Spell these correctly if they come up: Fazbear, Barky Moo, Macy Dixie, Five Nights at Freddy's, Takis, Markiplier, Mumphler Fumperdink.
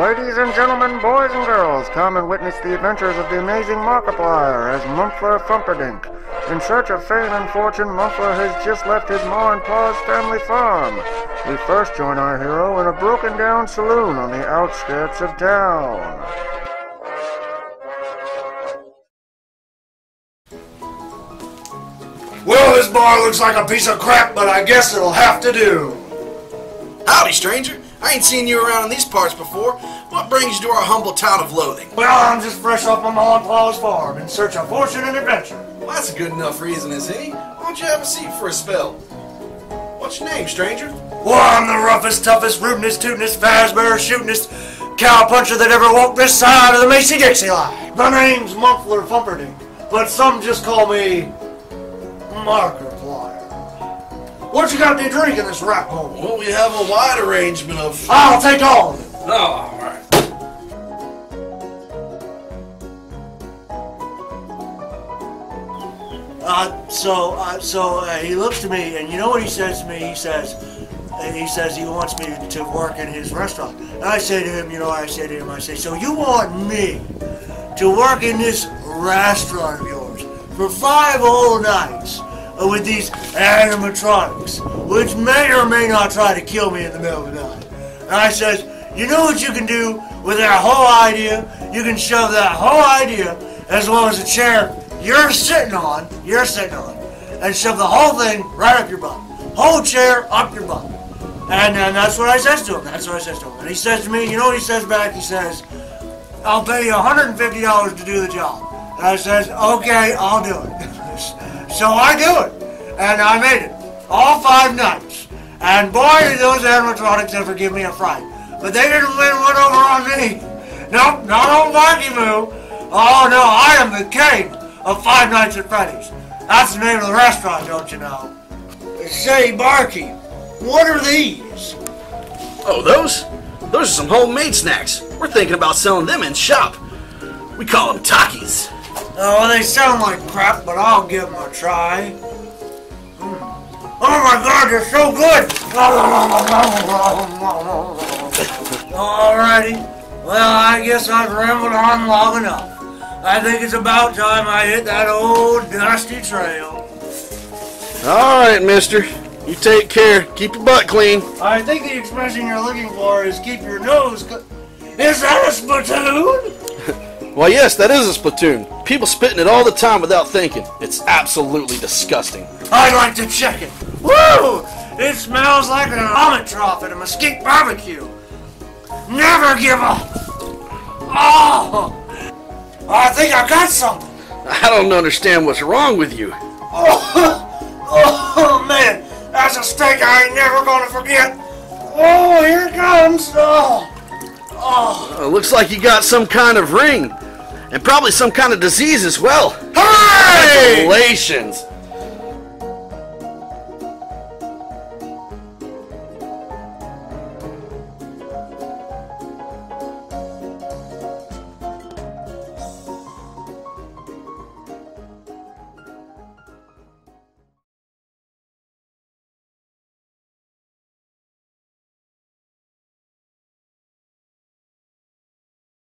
Ladies and gentlemen, boys and girls, come and witness the adventures of the amazing Markiplier as Mumphler Fumperdink. In search of fame and fortune, Mumphler has just left his ma and pa's family farm. We first join our hero in a broken-down saloon on the outskirts of town. Well, this bar looks like a piece of crap, but I guess it'll have to do. Howdy, stranger. I ain't seen you around in these parts before. What brings you to our humble town of Loathing? Well, I'm just fresh off my ma and pa's farm in search of fortune and adventure. Well, that's a good enough reason as any. Why don't you have a seat for a spell? What's your name, stranger? Well, I'm the roughest, toughest, rudest, tootinest, fazbear, shootinest cowpuncher that ever walked this side of the Macy Dixie line. My name's Mumphler Fumperdink, but some just call me Markiplier. What you got to drink in this rat hole? Well, we have a wide arrangement of... I'll take all of it. Oh, all right. He looks to me, and you know what he says to me? He says he wants me to work in his restaurant. And I say to him, I say, so you want me to work in this restaurant of yours for 5 whole nights with these animatronics, which may or may not try to kill me in the middle of the night? And I says, you know what you can do with that whole idea? You can shove that whole idea, as well as the chair you're sitting on, and shove the whole thing right up your butt. Whole chair up your butt. And that's what I says to him. And he says to me, you know what he says back? He says, I'll pay you $150 to do the job. And I says, okay, I'll do it. So I do it. And I made it. All 5 nights. And boy, did those animatronics ever give me a fright. But they didn't win one over on me. Nope, not on Barky Moo. Oh no, I am the king of Five Nights at Freddy's. That's the name of the restaurant, don't you know? Say, Barky, what are these? Oh, those? Those are some homemade snacks. We're thinking about selling them in shop. We call them Takis. Oh, they sound like crap, but I'll give them a try. Oh my God, they're so good! Alrighty. Well, I guess I've rambled on long enough. I think it's about time I hit that old dusty trail. All right, mister. You take care. Keep your butt clean. I think the expression you're looking for is keep your nose clean. Is that a spittoon? Well, yes, that is a spittoon. People spitting it all the time without thinking. It's absolutely disgusting. I'd like to check it. Woo! It smells like an almond trough at a mesquite barbecue. Never give up. Oh! I think I got something. I don't understand what's wrong with you. Oh man, that's a steak I ain't never gonna forget. Oh, here it comes. Oh. Looks like you got some kind of ring, and probably some kind of disease as well. Hey! Congratulations.